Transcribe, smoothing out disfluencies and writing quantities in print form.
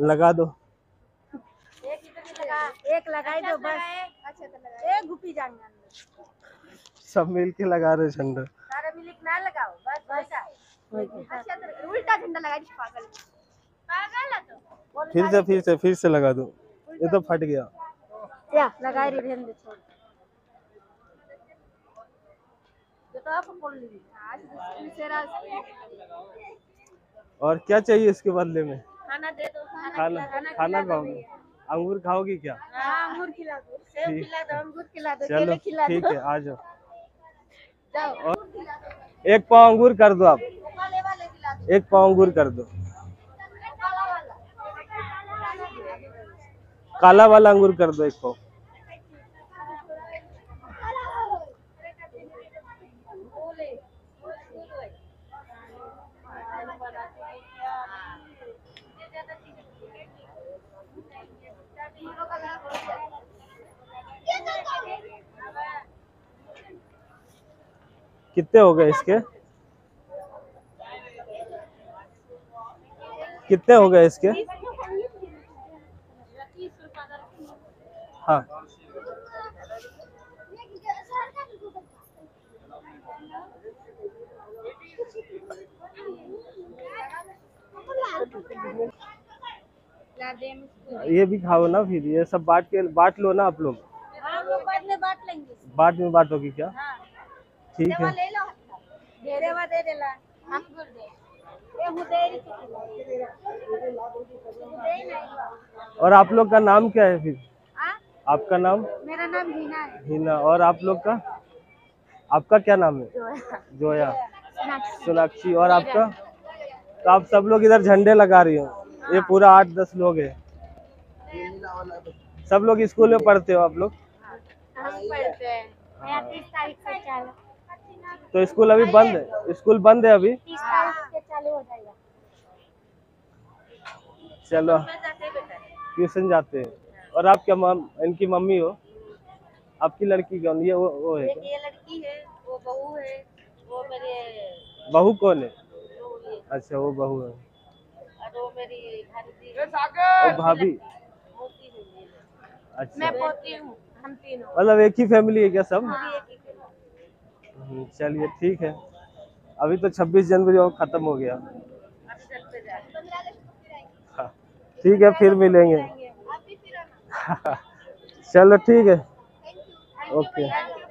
लगा दो, एक लगाई दो बस। अच्छा तो लगा, एक गुपी जाएंगे सब मिलके लगा रहे झंडा। सारा मिलके ना लगाओ बस वैसा। अच्छा तो उल्टा झंडा लगा दी, पागल पागल है तो। फिर से लगा दो, ये तो फट गया। क्या लगाए रे भेंद छोड़, ये तो आप बोल ली। आज तेरा और क्या चाहिए इसके बदले में? खाना दे दो, खाना खाओगे? अंगूर खाओगी क्या? अंगूर खिला दो, सेब खिला दो, अंगूर खिला दो, केले खिला दो। ठीक है आ जाओ, एक पाव अंगूर कर दो आप, एक पाव अंगूर कर दो। काला वाला अंगूर कर दो एक पाव। कितने हो गए इसके? कितने हो गए इसके? हाँ ये भी खाओ ना, फिर ये सब बांट लो ना आप लोग। बाद में बांटोगी क्या? ठीक है ले लो, घेरेवा दे देला अंगूर दे ये हूं दे रही थी। और आप लोग का नाम क्या है फिर? आपका नाम? मेरा नाम हीना है। हीना, और आप लोग का? आपका क्या नाम है? जोया, सोनाक्षी। और आपका? तो आप सब लोग इधर झंडे लगा रही हो, ये पूरा 8-10 लोग है। सब लोग स्कूल में पढ़ते हो आप लोग? हम पढ़ते हैं। तो स्कूल अभी बंद है? स्कूल बंद है अभी? 30 तारीख से चालू हो जाएगा। चलो ट्यूशन जाते हैं। और आप क्या इनकी मम्मी हो? आपकी लड़की कौन? ये वो है क्या? ये लड़की है, वो बहू है, वो मेरे। बहू कौन है? अच्छा वो बहू है। और वो मेरी भाभी। अच्छा मैं पोती हूँ। मतलब एक ही फैमिली है क्या सब? हाँ। चलिए ठीक है। अभी तो 26 जनवरी और खत्म हो गया। ठीक है फिर मिलेंगे। चलो ठीक है, ओके।